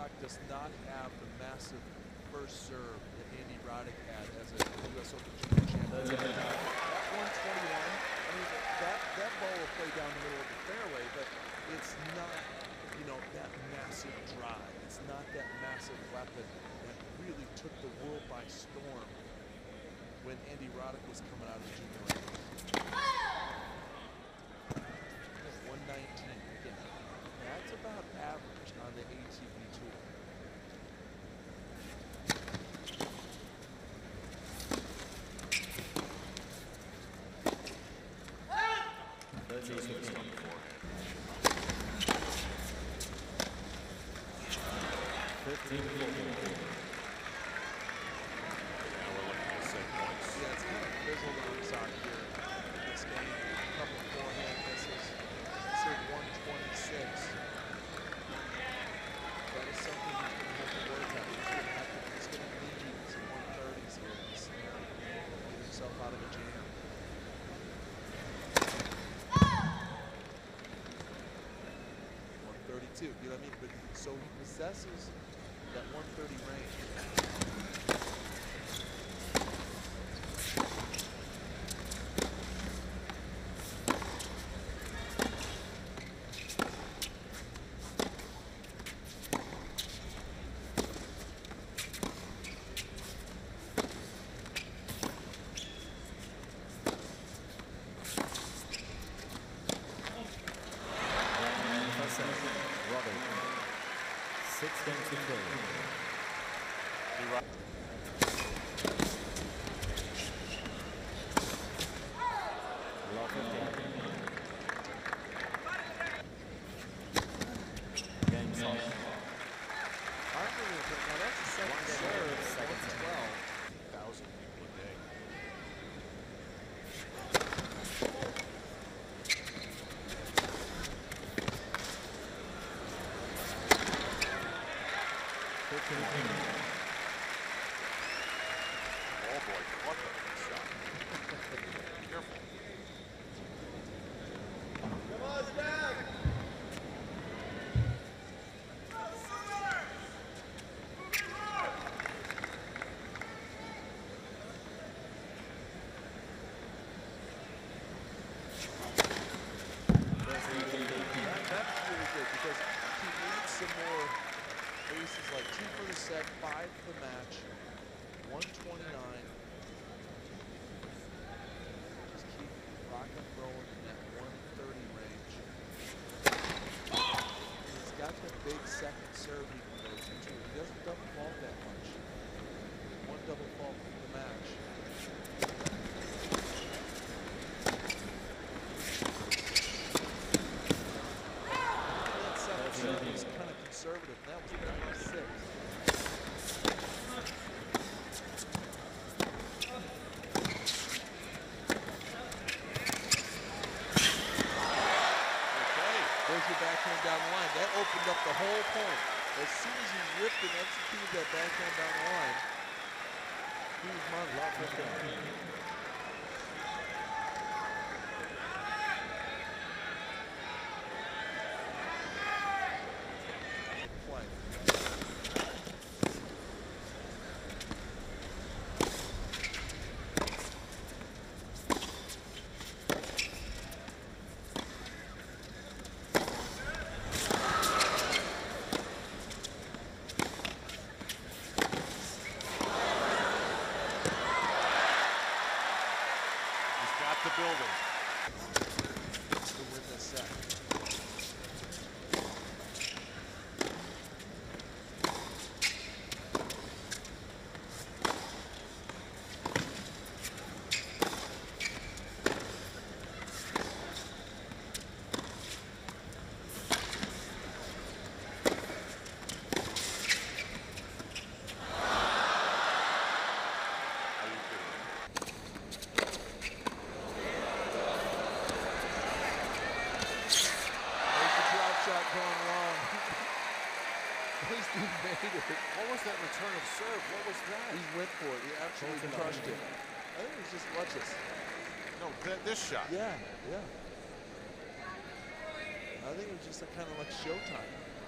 Sock does not have the massive first serve that Andy Roddick had as a U.S. Open junior champion. That 121, I mean, that ball will play down the middle of the fairway, but it's not, you know, that massive drive. It's not that massive weapon that really took the world by storm when Andy Roddick was coming out of the junior ranks. 119, again, that's about average on the ATP tour. You know what I mean? But, so he possesses that 130 range. Second serve he can go to two. He doesn't double fault that much. One double fault in the match. That second serve was kind of conservative. That was 96. Opened up the whole point. As soon as he ripped and executed that backhand down the line, he was my lock right there. Crushed it. I think it was just watch this. No, this shot. Yeah, yeah. I think it was just a kind of like showtime.